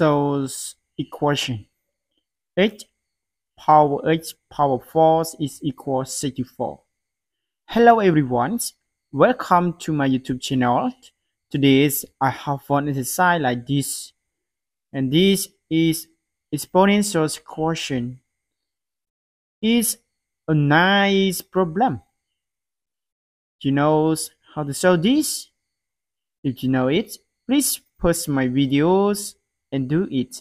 Maxwell's equation. H power 4 is equal 64. Hello everyone, welcome to my YouTube channel. Today I have one exercise like this, and this is exponential equation. It's a nice problem. You know how to solve this? If you know it, please post my videos and do it.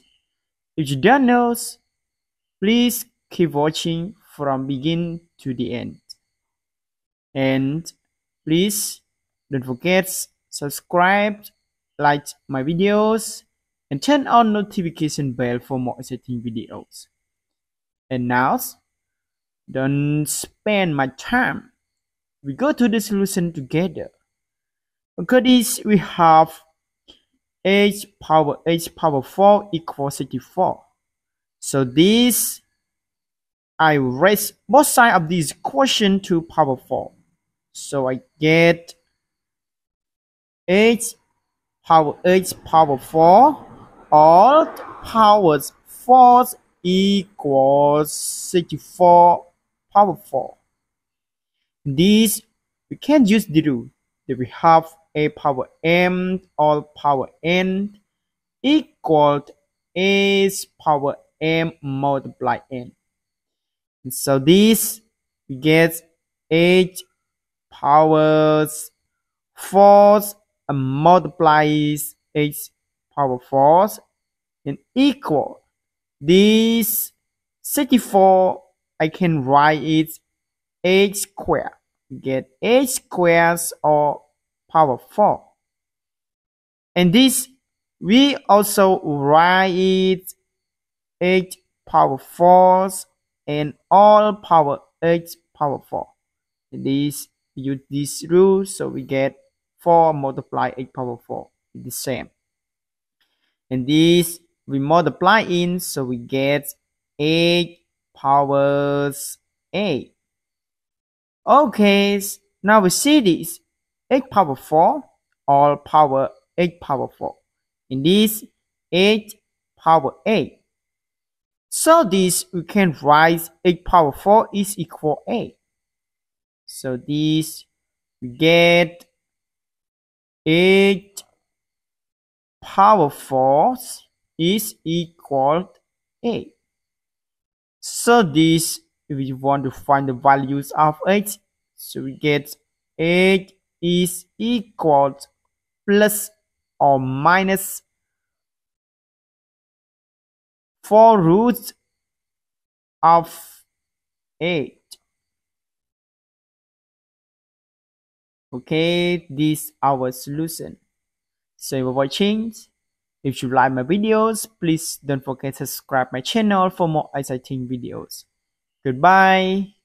If you don't know, please keep watching from begin to the end. And please don't forget subscribe, like my videos, and turn on notification bell for more exciting videos. And now, don't spend my time. We go to the solution together. Okay, this we have h power 4 equals 64. So this, I raise both sides of this equation to power 4. So I get h power 4 all powers 4 equals 64 power 4. This, we can use the rule that we have a power m all power n equal to a power m multiply n. And so this we get h powers 4 and multiplies h power 4 and equal this 64. I can write it h square. Get h squares or power 4. And this we also write it h power 4 and all power h power 4. And this use this rule, so we get 4 multiply h power 4 is the same. And this we multiply in, so we get 8 powers 8. Okay, now we see this 8 power 4 all power 8 power 4. In this 8 power 8. So this we can write 8 power 4 is equal 8. So this we get 8 power 4 is equal 8. So this if we want to find the values of h, so we get 8 is equal to plus or minus 4 roots of 8. Okay, this is our solution. So if you're watching, if you like my videos, please don't forget to subscribe my channel for more exciting videos. Goodbye.